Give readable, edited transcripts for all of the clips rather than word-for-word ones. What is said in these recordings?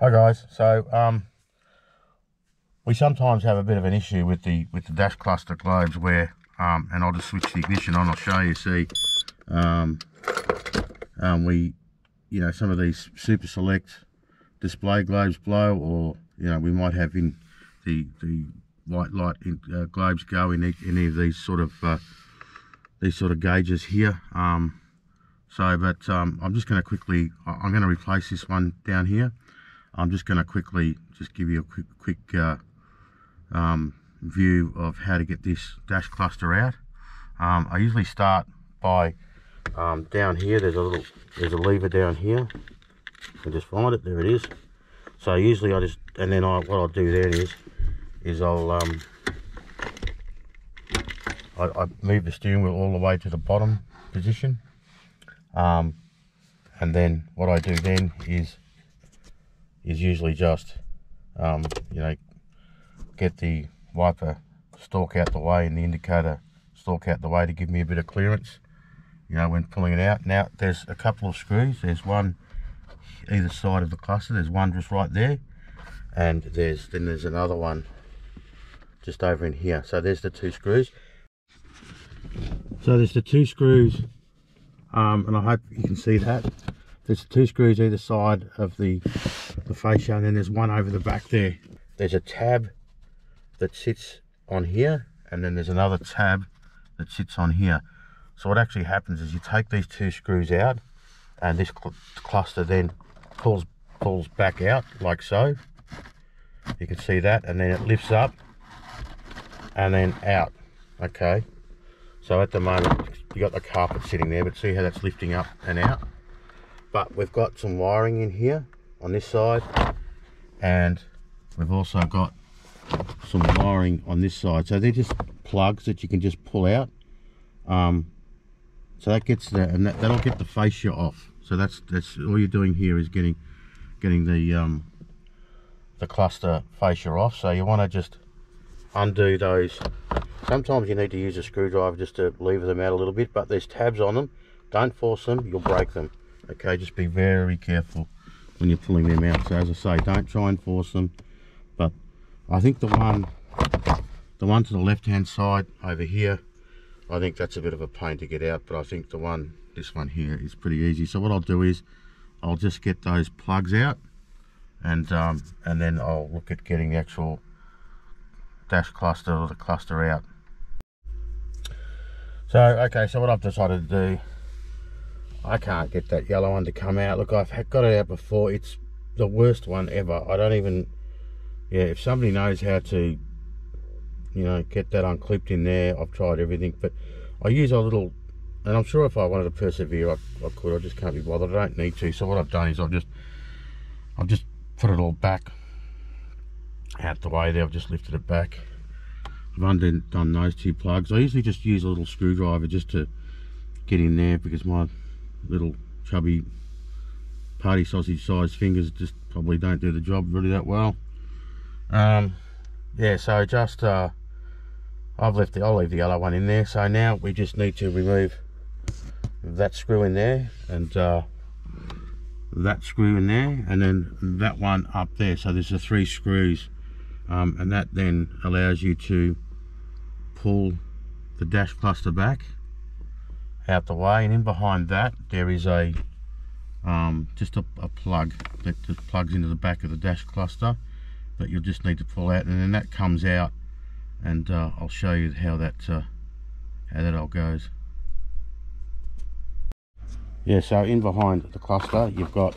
Hi guys, so we sometimes have a bit of an issue with the dash cluster globes where and I'll just switch the ignition on, I'll show you, see, you know, some of these super select display globes blow, or you know, we might have in the white light globes go in any of these sort of gauges here. I'm just going to quickly, I'm going to replace this one down here. I'm just going to quickly just give you a quick view of how to get this dash cluster out. I usually start by down here. There's a lever down here. I just find it. There it is. So usually I just, and then what I'll do then is I move the steering wheel all the way to the bottom position, and then what I do then is usually just you know, get the wiper stalk out the way and the indicator stalk out the way to give me a bit of clearance, you know, when pulling it out. Now there's a couple of screws, there's one either side of the cluster, there's one just right there, and there's another one just over in here. So there's the two screws, and I hope you can see that. There's two screws either side of the fascia, and then there's one over the back there. There's a tab that sits on here, and then there's another tab that sits on here. So what actually happens is you take these two screws out, and this cluster then pulls back out like so. You can see that, and then it lifts up and then out. Okay, so at the moment you got the carpet sitting there, but see how that's lifting up and out. But we've got some wiring in here on this side, and we've also got some wiring on this side. So they're just plugs that you can just pull out. So that gets there, and that'll get the fascia off. So that's all you're doing here is getting the cluster fascia off. So you want to just undo those. Sometimes you need to use a screwdriver just to lever them out a little bit, but there's tabs on them. Don't force them, you'll break them. Okay, just be very careful when you're pulling them out. So as I say, don't try and force them. But I think the one to the left hand side over here, I think that's a bit of a pain to get out, but I think this one here is pretty easy. So what I'll do is I'll just get those plugs out, and then I'll look at getting the actual dash cluster or the cluster out. So okay, so what I've decided to do, I can't get that yellow one to come out. Look, I've got it out before. It's the worst one ever. I don't even, yeah, if somebody knows how to, you know, get that unclipped in there, I've tried everything, but I use a little, and I'm sure if I wanted to persevere, I could. I just can't be bothered. I don't need to. So what I've done is I've just put it all back out the way there. I've just lifted it back. I've undone those two plugs. I usually just use a little screwdriver just to get in there, because my little chubby party sausage sized fingers just probably don't do the job really that well. Yeah, so just I'll leave the yellow one in there. So now we just need to remove that screw in there, and that screw in there, and then that one up there. So there's the three screws, and that then allows you to pull the dash cluster back out the way, and in behind that there is a just a plug that just plugs into the back of the dash cluster that you'll just need to pull out, and then that comes out, and I'll show you how that all goes. Yeah, so in behind the cluster you've got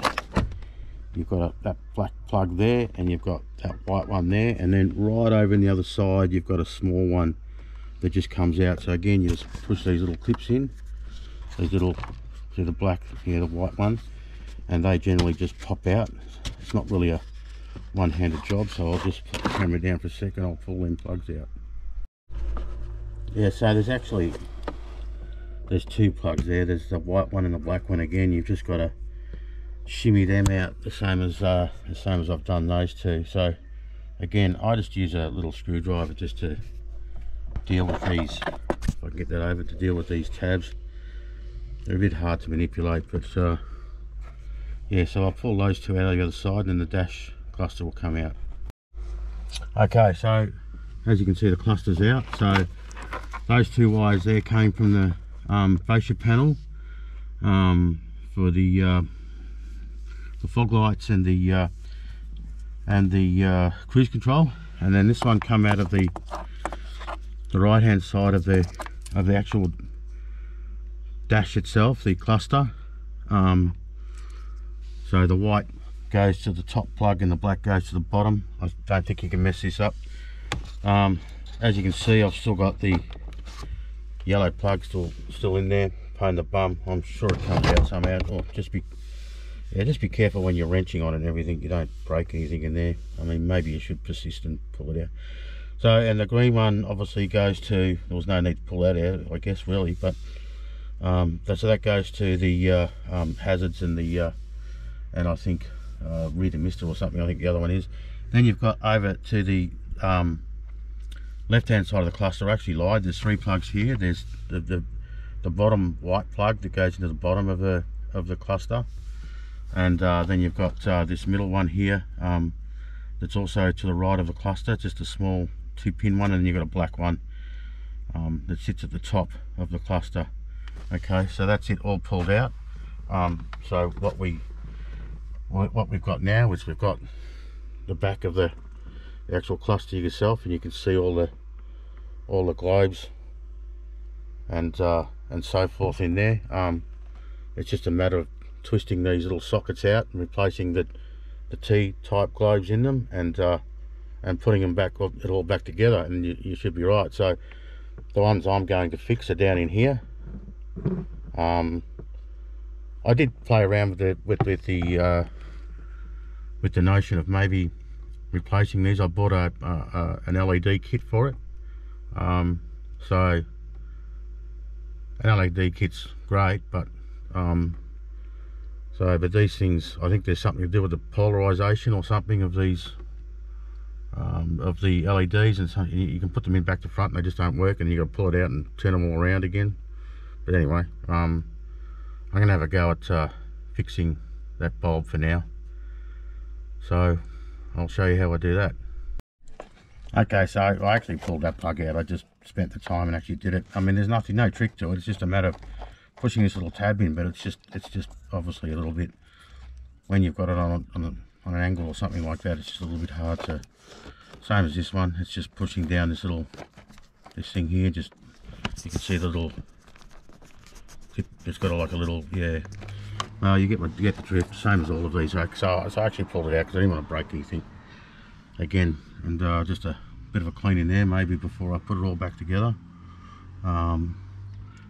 that black plug there, and you've got that white one there, and then right over on the other side you've got a small one that just comes out. So again, you just push these little clips in, these little, see the black here, the white one, and they generally just pop out. It's not really a one-handed job, so I'll just put the camera down for a second, I'll pull them plugs out. Yeah, so there's two plugs there, there's the white one and the black one. Again, you've just got to shimmy them out the same as I've done those two. So again, I just use a little screwdriver just to deal with these, if I can get that over, to deal with these tabs. They're a bit hard to manipulate, but yeah, so I'll pull those two out of the other side and then the dash cluster will come out. Okay, so as you can see the cluster's out, so those two wires there came from the fascia panel for the fog lights and the cruise control, and then this one come out of the right hand side of the actual dash itself, the cluster. So the white goes to the top plug and the black goes to the bottom. I don't think you can mess this up. As you can see, I've still got the yellow plug still in there, pain in the bum. I'm sure it comes out somehow. Oh, just be careful when you're wrenching on it and everything, you don't break anything in there. I mean, maybe you should persist and pull it out. So, and the green one obviously goes to, there was no need to pull that out, I guess, really, but so that goes to the hazards and the and I think rear demister or something, I think the other one is. Then you've got over to the left hand side of the cluster. I actually lied, there's three plugs here. There's the bottom white plug that goes into the bottom of the cluster, and then you've got this middle one here that's also to the right of the cluster. It's just a small 2-pin one, and then you've got a black one that sits at the top of the cluster. Okay, so that's it all pulled out. So what we've got now is we've got the back of the actual cluster yourself, and you can see all the globes and so forth in there. It's just a matter of twisting these little sockets out and replacing the T-type globes in them, and putting them back, it all back together, and you should be right. So the ones I'm going to fix are down in here. I did play around with the notion of maybe replacing these. I bought an LED kit for it. So an LED kit's great, but but these things, I think there's something to do with the polarization or something of these of the LEDs, and so you can put them in back to front and they just don't work, and you got to pull it out and turn them all around again. But anyway, I'm gonna have a go at fixing that bulb for now, so I'll show you how I do that. Okay, so I actually pulled that plug out. I just spent the time and actually did it. I mean, there's nothing, no trick to it. It's just a matter of pushing this little tab in, but it's just obviously a little bit, when you've got it on an angle or something like that, it's just a little bit hard to, same as this one. It's just pushing down this little, this thing here, just, you can see the little, it's got like a little, yeah. You get the drift, same as all of these. So I actually pulled it out because I didn't want to break anything again, and just a bit of a clean in there maybe before I put it all back together.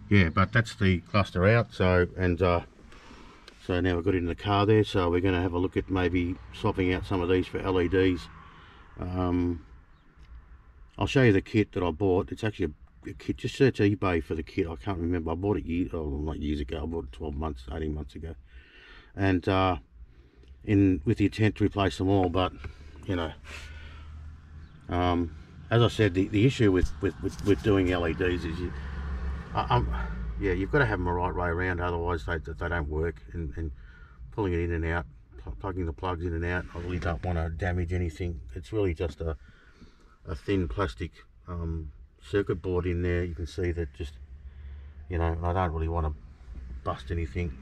Yeah, but that's the cluster out. So so now we've got it in the car there. So we're going to have a look at maybe swapping out some of these for LEDs. I'll show you the kit that I bought. It's actually a kit, just search eBay for the kit. I can't remember, I bought it not years ago, I bought it 12 months, 18 months ago, and with the intent to replace them all, but you know, as I said, the issue with doing LEDs is yeah, you've got to have them the right way around, otherwise they don't work, and pulling it in and out, plugging the plugs in and out, I really don't want to damage anything. It's really just a thin plastic circuit board in there. You can see that, just, you know, I don't really want to bust anything,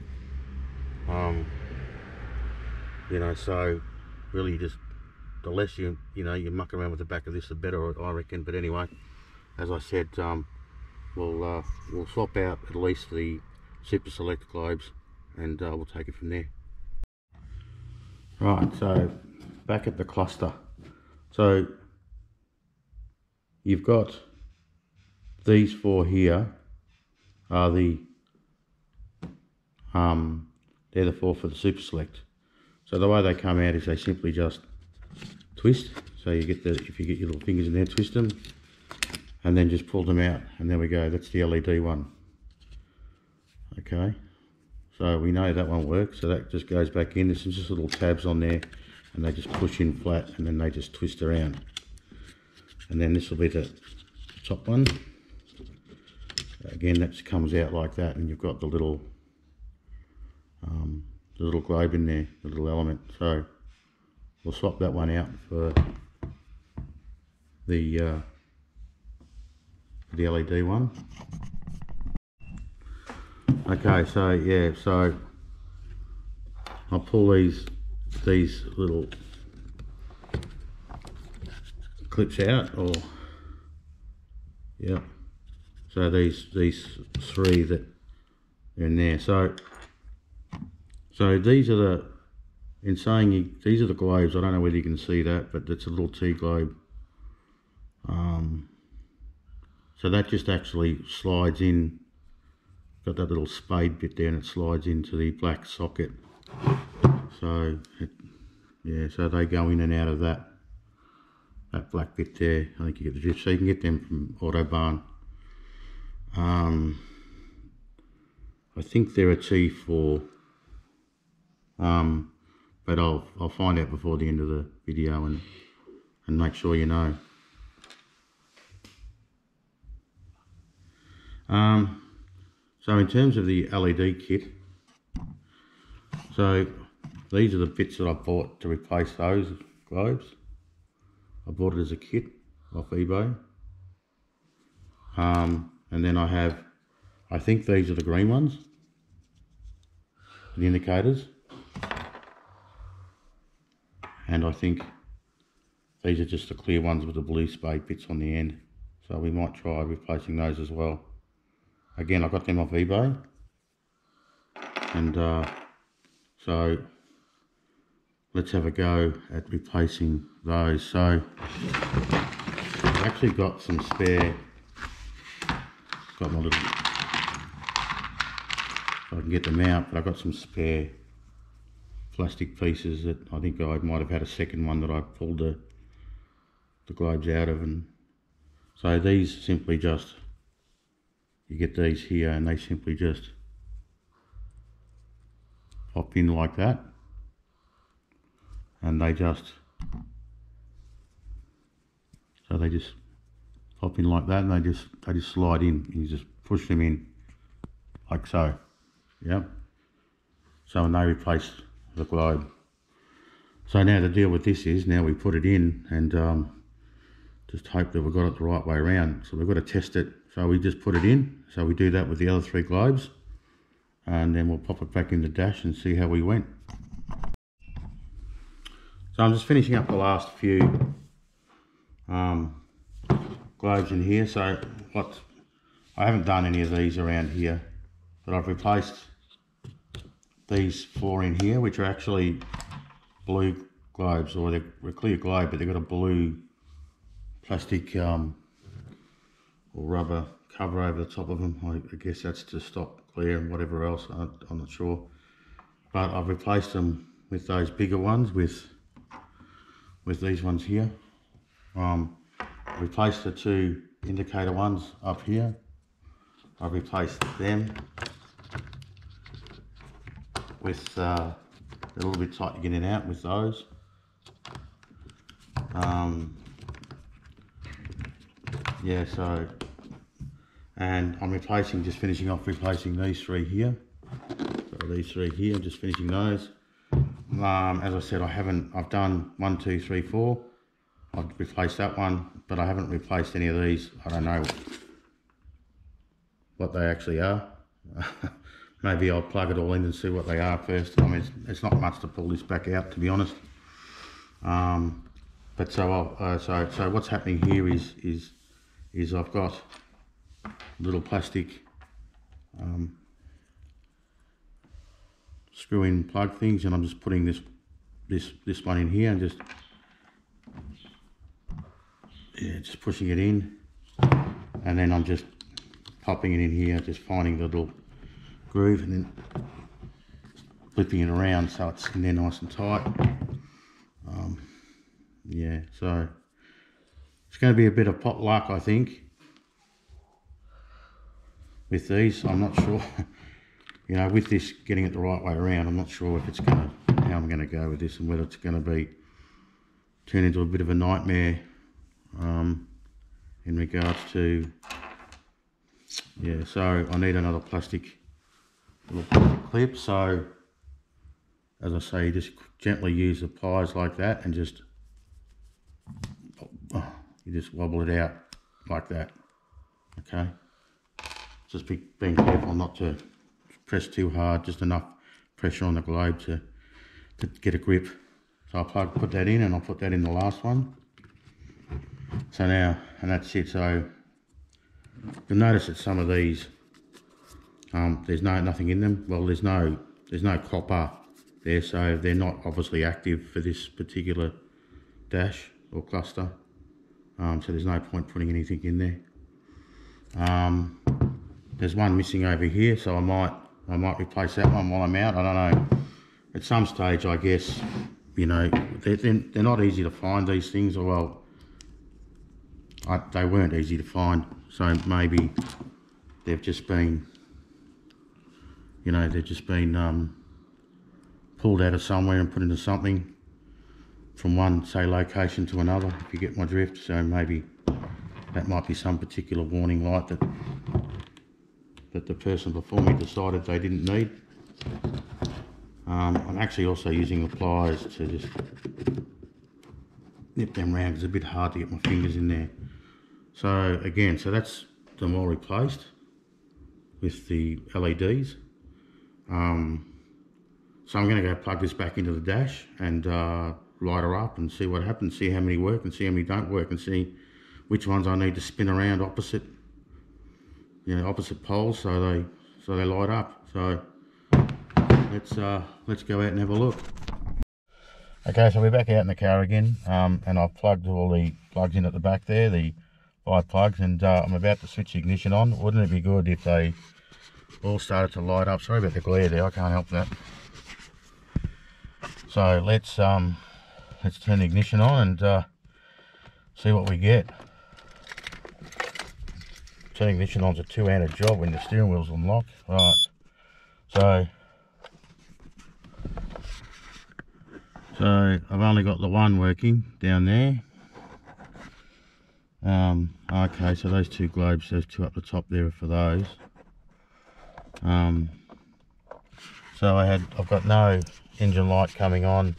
you know, so really just the less you muck around with the back of this, the better, I reckon. But anyway, as I said, we'll swap out at least the Super Select globes, and we'll take it from there. Right, so back at the cluster, so you've got these four here are the they're the four for the Super Select. So the way they come out is they simply just twist. So you get if you get your little fingers in there, twist them, and then just pull them out, and there we go. That's the LED one. Okay, so we know that one works. So that just goes back in. There's just little tabs on there, and they just push in flat, and then they just twist around. And then this will be the top one. Again, that comes out like that, and you've got the little the little globe in there, the little element. So we'll swap that one out for the LED one. Okay, so yeah, so I'll pull these little clips out, or yeah, so these three that are in there. So these are the, in saying you, these are the globes. I don't know whether you can see that, but it's a little tea globe. So that just actually slides in, got that little spade bit there, and it slides into the black socket. So it, yeah, so they go in and out of that black bit there. I think you get the drift, so you can get them from Autobarn. I think they're a T4, but I'll find out before the end of the video and make sure you know. So in terms of the LED kit, so these are the bits that I bought to replace those globes. I bought it as a kit off eBay, and then I have, I think these are the green ones, the indicators, and I think these are just the clear ones with the blue spade bits on the end. So we might try replacing those as well. Again, I got them off eBay, and so let's have a go at replacing those. So I've actually got some spare, got my little, if I can get them out, but I've got some spare plastic pieces that I think I might have had a second one that I pulled the globes out of, and so these simply just, you get these here and they simply just pop in like that, and they just, so they just pop in like that, and they just slide in, and you just push them in like so. Yeah, so, and they replace the globe. So now the deal with this is, now we put it in and just hope that we've got it the right way around. So we've got to test it. So we just put it in. So we do that with the other three globes, and then we'll pop it back in the dash and see how we went. So I'm just finishing up the last few globes in here. So what, I haven't done any of these around here, but I've replaced these four in here, which are actually blue globes, or they're a clear globe, but they've got a blue plastic or rubber cover over the top of them. I guess that's to stop glare and whatever else, I'm not sure. But I've replaced them with those bigger ones, with these ones here. I've replaced the two indicator ones up here. I've replaced them with a little bit tight to get in and out with those. Yeah, so, and I'm replacing, just finishing off replacing these three here. So these three here, just finishing those. As I said, I haven't, I've done 1, 2, 3, 4. I've replaced that one, but I haven't replaced any of these. I don't know what they actually are. Maybe I'll plug it all in and see what they are first. I mean, it's not much to pull this back out, to be honest. But so, so what's happening here is I've got little plastic screw-in plug things, and I'm just putting this one in here and just, yeah, just pushing it in, and then I'm just popping it in here, just finding the little groove and then flipping it around so it's in there nice and tight. Yeah, so it's going to be a bit of pot luck, I think, with these. I'm not sure, you know, with this, getting it the right way around, I'm not sure if it's going to, how I'm going to go with this, and whether it's going to be turn into a bit of a nightmare in regards to, yeah, so I need another plastic little clip. So as I say, just gently use the pliers like that and just, you just wobble it out like that, okay? Just being careful not to press too hard, just enough pressure on the globe to get a grip. So I'll put that in, and I'll put that in the last one. So now, and that's it. So you'll notice that some of these, there's nothing in them. Well, there's no copper there, so they're not obviously active for this particular dash or cluster. So there's no point putting anything in there. There's one missing over here, so I might replace that one while I'm out. I don't know. At some stage, I guess, you know, they're not easy to find, these things. Or well, they weren't easy to find, so maybe they've just been, you know, they've just been pulled out of somewhere and put into something from one, say, location to another, if you get my drift. So maybe that might be some particular warning light that the person before me decided they didn't need. I'm actually also using the pliers to just nip them round, because it's a bit hard to get my fingers in there. So again, so that's them all replaced with the LEDs. So I'm going to go plug this back into the dash and light her up and see what happens, see how many work and see how many don't work, and see which ones I need to spin around opposite, you know, opposite poles so they light up. So let's go out and have a look. Okay, so we're back out in the car again, and I've plugged all the plugs in at the back there, the 5 plugs, and I'm about to switch the ignition on. Wouldn't it be good if they all started to light up? Sorry about the glare there, I can't help that. So let's turn the ignition on and see what we get. Turning ignition on's a two-handed job when the steering wheel's unlocked. Right, so I've only got the one working down there. Okay, so those two globes, those two up the top there are for those. So I've got no engine light coming on.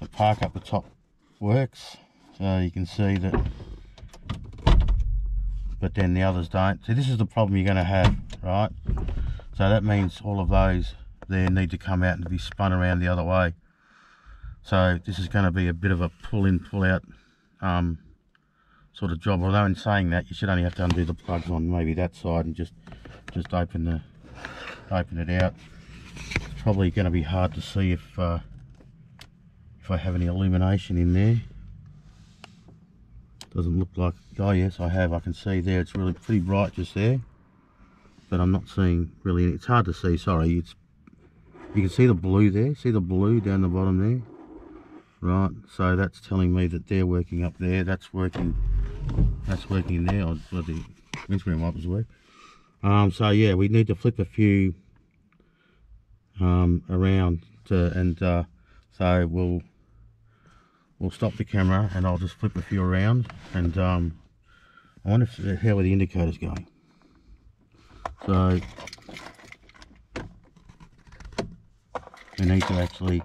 The park up the top works, so you can see that, but then the others don't. So this is the problem you're going to have, right? So that means all of those there need to come out and be spun around the other way. So this is going to be a bit of a pull-in, pull-out sort of job. Although in saying that, you should only have to undo the plugs on maybe that side and just open it out. It's probably going to be hard to see if I have any illumination in there. Doesn't look like. Oh yes, I have. I can see there. It's really pretty bright just there, but I'm not seeing really. It's hard to see. Sorry. You can see the blue there. See the blue down the bottom there. Right. So that's telling me that they're working up there. That's working. That's working there. Oh, bloody windscreen wipers work. So yeah, we need to flip a few around so we'll stop the camera and I'll just flip a few around, and I wonder how are the indicators going. So we need to actually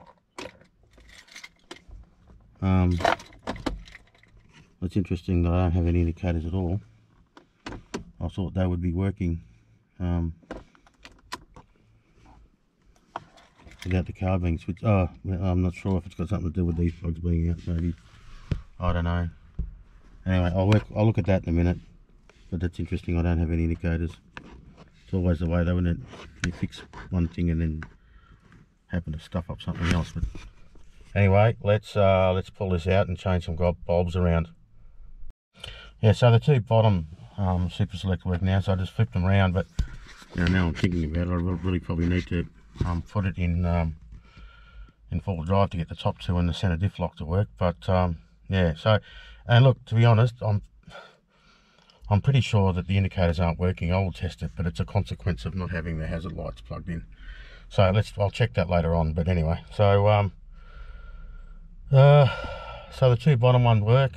it's interesting that I don't have any indicators at all. I thought they would be working without the car being switched. Oh, I'm not sure if it's got something to do with these plugs being out, maybe. I don't know. Anyway, I'll look at that in a minute. But that's interesting, I don't have any indicators. It's always the way though, isn't it? You fix one thing and then happen to stuff up something else. But anyway, let's pull this out and change some bulbs around. Yeah, so the two bottom Super Select work now, so I just flipped them around, but you know, now I'm thinking about it, I really probably need to put it in four-wheel drive to get the top two and the centre diff lock to work. But yeah, so, and look, to be honest, I'm pretty sure that the indicators aren't working. I will test it, but it's a consequence of not having the hazard lights plugged in. So I'll check that later on. But anyway, so so the two bottom ones work.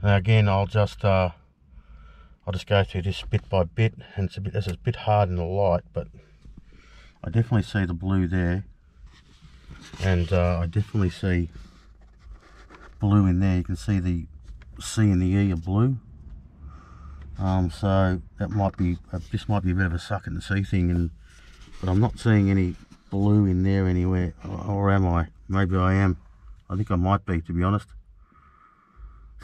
Now again, I'll just go through this bit by bit, and this is a bit hard in the light, but I definitely see the blue there. and I definitely see blue in there. You can see the C and the E are blue, so that might be, this might be a bit of a suck and see thing, but I'm not seeing any blue in there anywhere, or am I? Maybe I am. I think I might be, to be honest.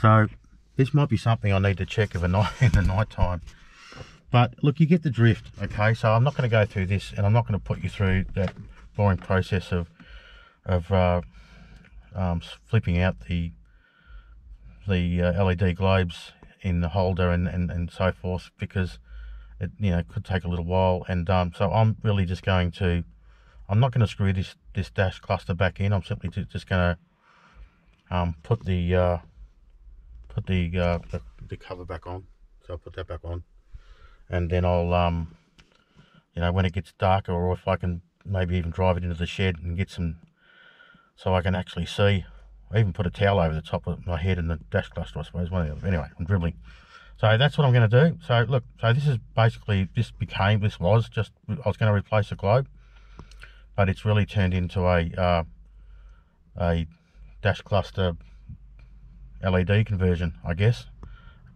So this might be something I need to check of a night, in the night time. But look, you get the drift, okay? So I'm not going to go through this, and I'm not going to put you through that boring process of flipping out the LED globes in the holder and so forth, because it, you know, could take a little while. And so I'm really just going to, I'm not going to screw this dash cluster back in. I'm simply just going to put the cover back on. So I'll put that back on, and then I'll you know, when it gets darker, or if I can maybe even drive it into the shed and get some, so I can actually see. I even put a towel over the top of my head and the dash cluster, I suppose, one of the other. Anyway, I'm dribbling. So that's what I'm going to do. So look, so this is basically, I was going to replace the globe, but it's really turned into a dash cluster LED conversion, I guess.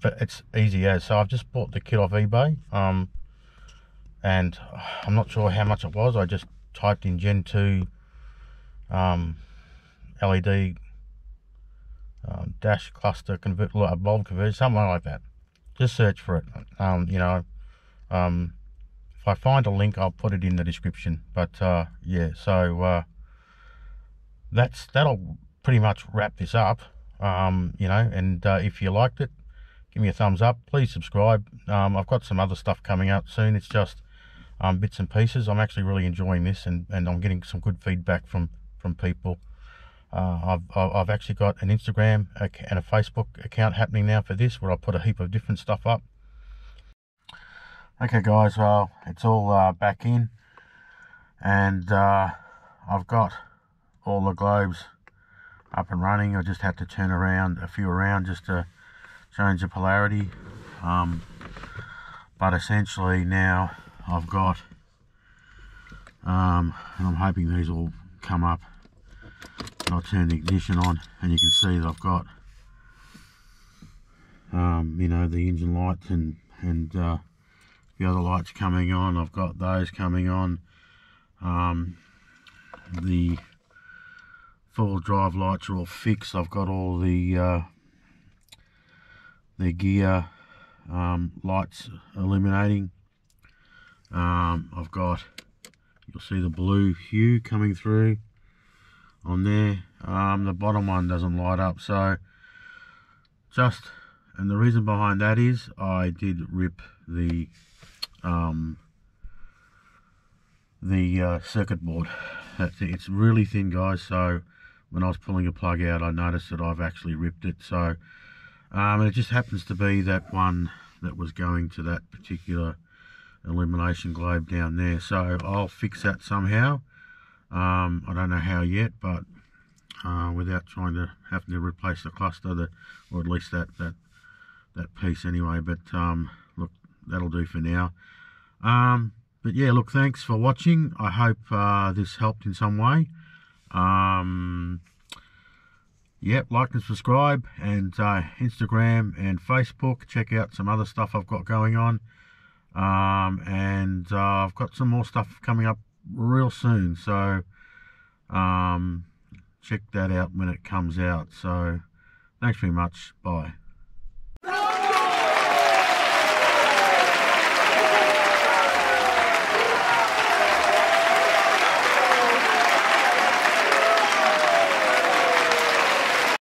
But it's easy as. So I've just bought the kit off eBay, and I'm not sure how much it was. I just typed in Gen 2 LED dash cluster bulb conversion, something like that. Just search for it. You know, if I find a link, I'll put it in the description. But yeah, so that'll pretty much wrap this up. You know, and if you liked it, give me a thumbs up. Please subscribe. I've got some other stuff coming up soon. It's just bits and pieces. I'm actually really enjoying this, and I'm getting some good feedback from people. I've actually got an Instagram and a Facebook account happening now for this, where I put a heap of different stuff up. Okay, guys. Well, it's all back in, and I've got all the globes up and running. I just had to turn around a few around just to change the polarity, but essentially now I've got, and I'm hoping these all come up, and I'll turn the ignition on, and you can see that I've got, you know, the engine lights and the other lights coming on. I've got those coming on, the four-wheel drive lights are all fixed. I've got all the gear lights illuminating. I've got, you'll see the blue hue coming through on there. The bottom one doesn't light up, so just, and the reason behind that is I did rip the circuit board. It's really thin, guys, so when I was pulling a plug out, I noticed that I've actually ripped it. So and it just happens to be that one that was going to that particular illumination globe down there, so I'll fix that somehow. I don't know how yet, but without trying to have to replace the cluster, or at least that piece anyway. But look, that'll do for now. But yeah, look, thanks for watching. I hope this helped in some way. Yep, like and subscribe, and Instagram and Facebook. Check out some other stuff I've got going on. And I've got some more stuff coming up real soon. So check that out when it comes out. So thanks very much. Bye.